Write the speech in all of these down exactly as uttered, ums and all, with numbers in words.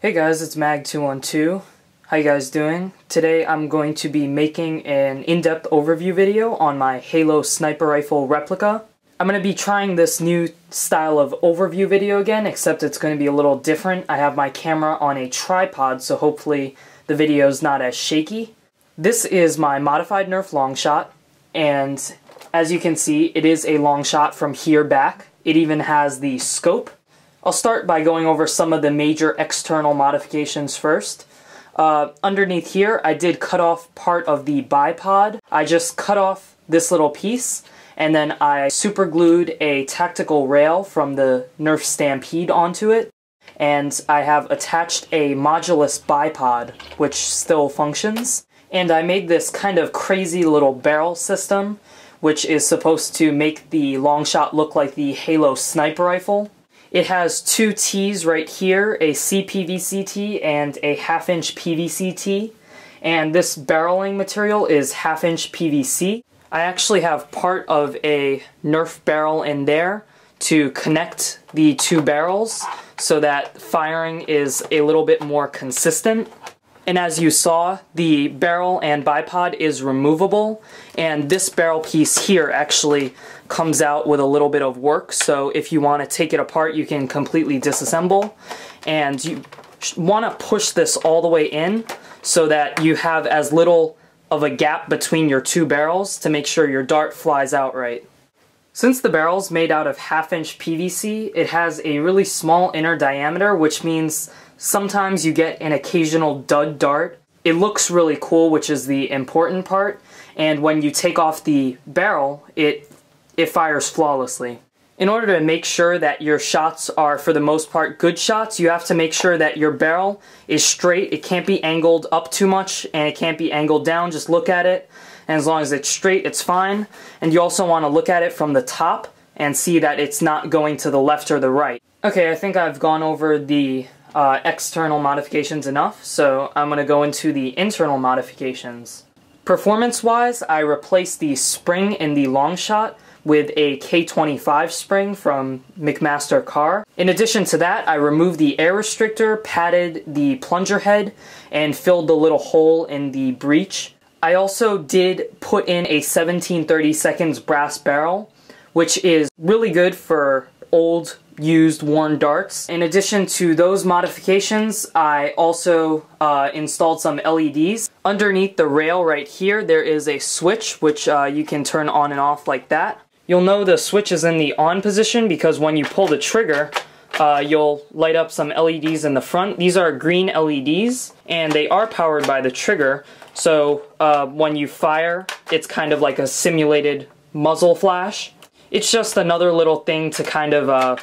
Hey guys, it's Mag two twelve. How you guys doing? Today I'm going to be making an in-depth overview video on my Halo Sniper Rifle Replica. I'm going to be trying this new style of overview video again, except it's going to be a little different. I have my camera on a tripod, so hopefully the video's not as shaky. This is my modified Nerf Longshot, and as you can see, it is a long shot from here back. It even has the scope. I'll start by going over some of the major external modifications first. Uh, underneath here, I did cut off part of the bipod. I just cut off this little piece, and then I super glued a tactical rail from the Nerf Stampede onto it, and I have attached a modulus bipod, which still functions. And I made this kind of crazy little barrel system, which is supposed to make the long shot look like the Halo Sniper Rifle. It has two T's right here, a C P V C T and a half-inch P V C T, and this barreling material is half-inch P V C. I actually have part of a Nerf barrel in there to connect the two barrels so that firing is a little bit more consistent. And as you saw, the barrel and bipod is removable, and this barrel piece here actually comes out with a little bit of work, so if you want to take it apart you can completely disassemble, and you want to push this all the way in so that you have as little of a gap between your two barrels to make sure your dart flies out right. Since the barrel's made out of half-inch P V C, it has a really small inner diameter, which means sometimes you get an occasional dud dart. It looks really cool, which is the important part, and when you take off the barrel, it, it fires flawlessly. In order to make sure that your shots are, for the most part, good shots, you have to make sure that your barrel is straight. It can't be angled up too much, and it can't be angled down. Just look at it, and as long as it's straight, it's fine. And you also want to look at it from the top and see that it's not going to the left or the right. Okay, I think I've gone over the Uh, external modifications enough, so I'm going to go into the internal modifications. Performance-wise, I replaced the spring in the long shot with a K twenty-five spring from McMaster-Carr. In addition to that, I removed the air restrictor, padded the plunger head, and filled the little hole in the breech. I also did put in a seventeen thirty-seconds brass barrel, which is really good for old used worn darts. In addition to those modifications, I also uh, installed some L E Ds. Underneath the rail right here there is a switch which uh, you can turn on and off like that. You'll know the switch is in the on position because when you pull the trigger uh, you'll light up some L E Ds in the front. These are green L E Ds and they are powered by the trigger, so uh, when you fire it's kind of like a simulated muzzle flash. It's just another little thing to kind of uh,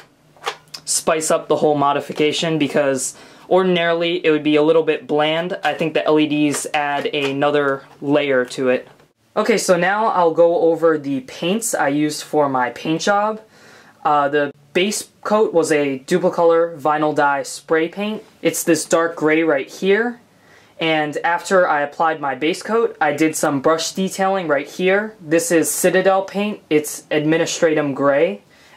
spice up the whole modification because ordinarily it would be a little bit bland. I think the L E Ds add another layer to it. Okay, so now I'll go over the paints I used for my paint job. Uh, the base coat was a duplicolor vinyl dye spray paint. It's this dark gray right here. And after I applied my base coat, I did some brush detailing right here. This is Citadel paint. It's Administratum gray.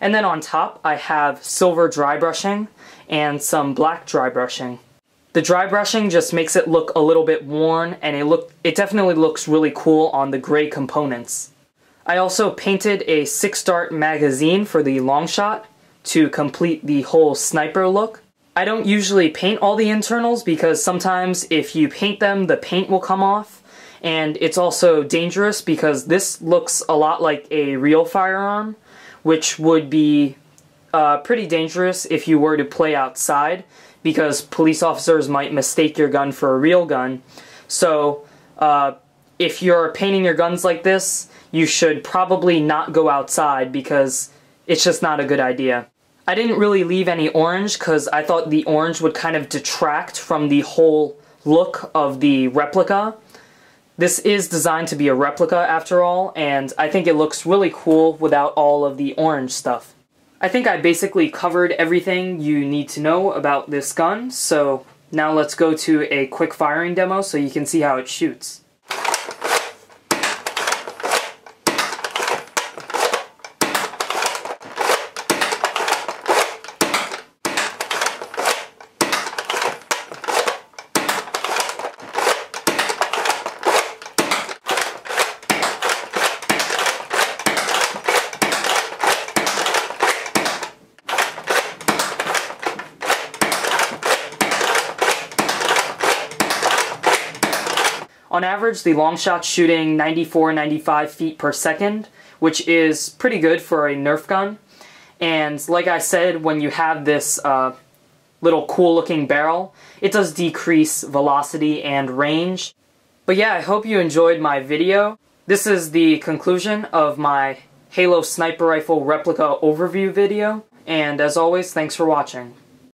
And then on top, I have silver dry brushing and some black dry brushing. The dry brushing just makes it look a little bit worn, and it look it definitely looks really cool on the gray components. I also painted a six-dart magazine for the long shot to complete the whole sniper look. I don't usually paint all the internals because sometimes if you paint them, the paint will come off, and it's also dangerous because this looks a lot like a real firearm, which would be uh, pretty dangerous if you were to play outside because police officers might mistake your gun for a real gun. So uh, if you're painting your guns like this, you should probably not go outside because it's just not a good idea. I didn't really leave any orange because I thought the orange would kind of detract from the whole look of the replica. This is designed to be a replica after all, and I think it looks really cool without all of the orange stuff. I think I basically covered everything you need to know about this gun, so now let's go to a quick firing demo so you can see how it shoots. On average, the Longshot's shooting ninety-four, ninety-five feet per second, which is pretty good for a Nerf gun. And like I said, when you have this uh, little cool-looking barrel, it does decrease velocity and range. But yeah, I hope you enjoyed my video. This is the conclusion of my Halo Sniper Rifle Replica overview video. And as always, thanks for watching.